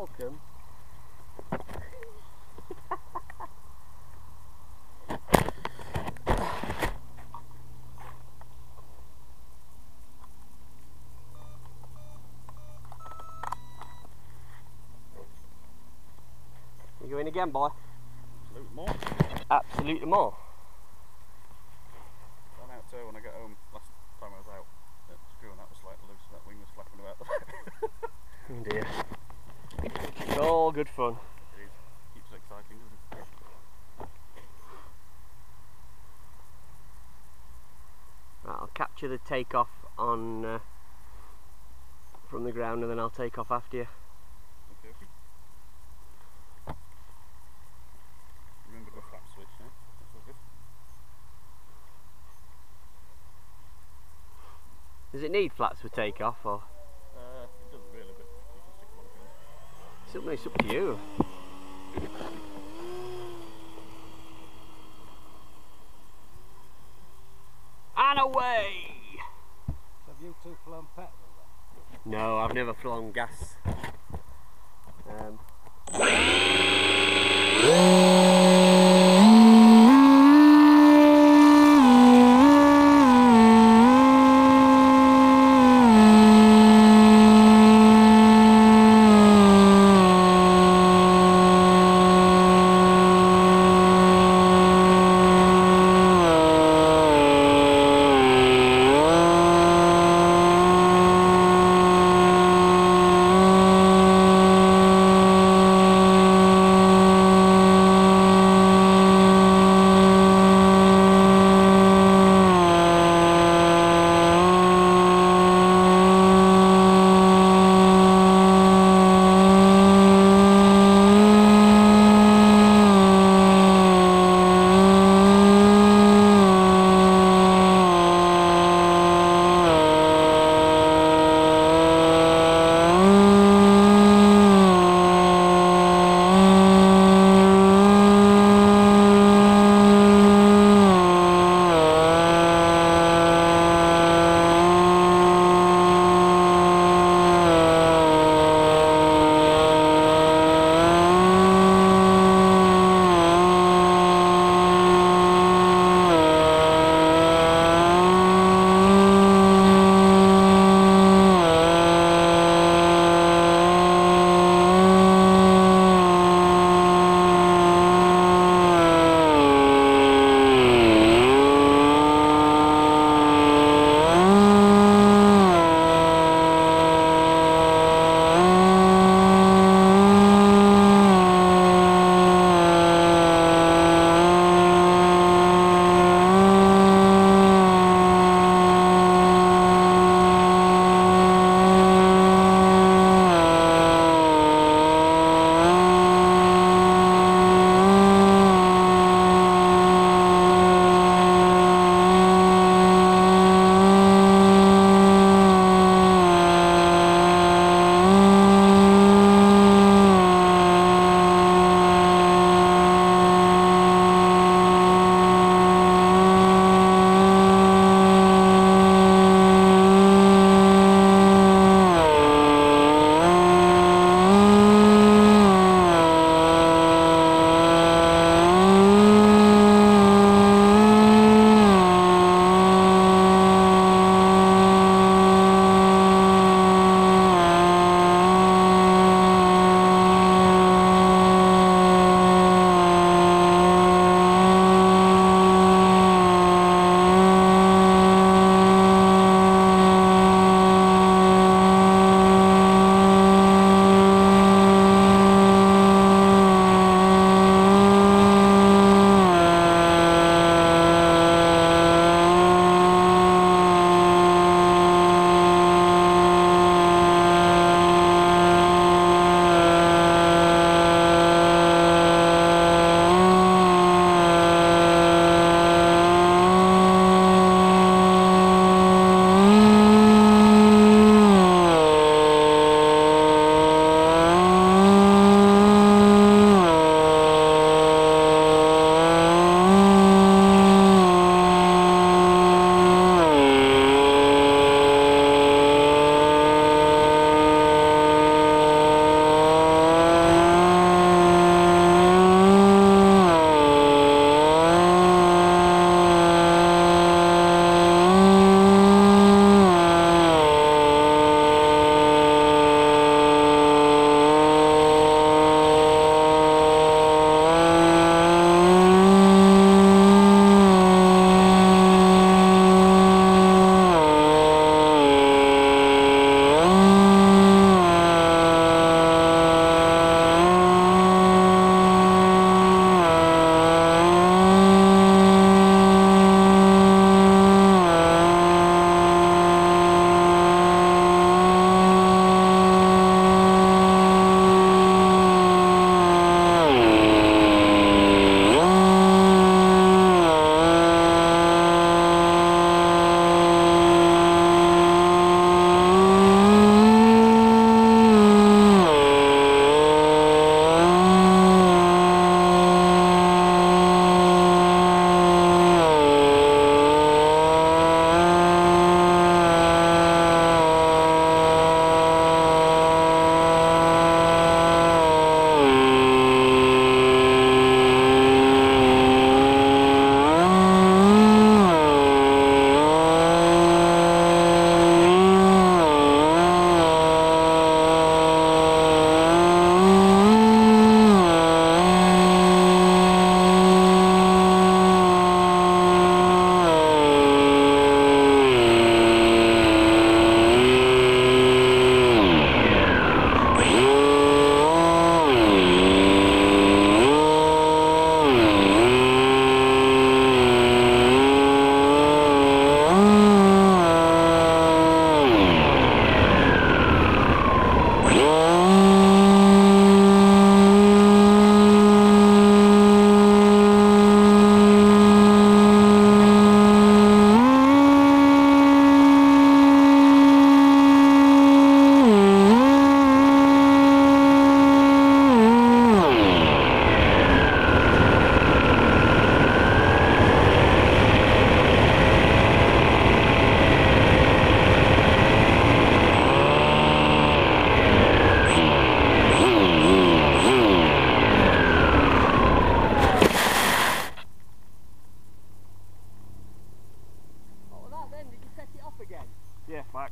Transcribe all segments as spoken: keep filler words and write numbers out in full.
welcome. You go in again, boy? Absolute more. Absolutely more. Ran out too when I got home last time I was out. That screw and that was like loose, that wing was flapping about the back. Oh dear. It's all good fun. It is. Keeps it exciting, doesn't it? Right, I'll capture the takeoff on uh, from the ground and then I'll take off after you. Okay, okay. Remember the flap switch, eh? That's all good. Does it need flaps for takeoff or? It's up to you. And away! Have you two flown petrol then? No, I've never flown gas. Um.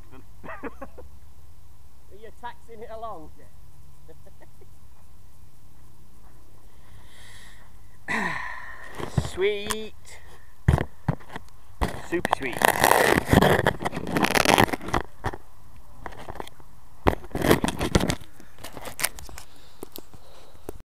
accident. Are you taxing it along? Yeah. Sweet. Super sweet.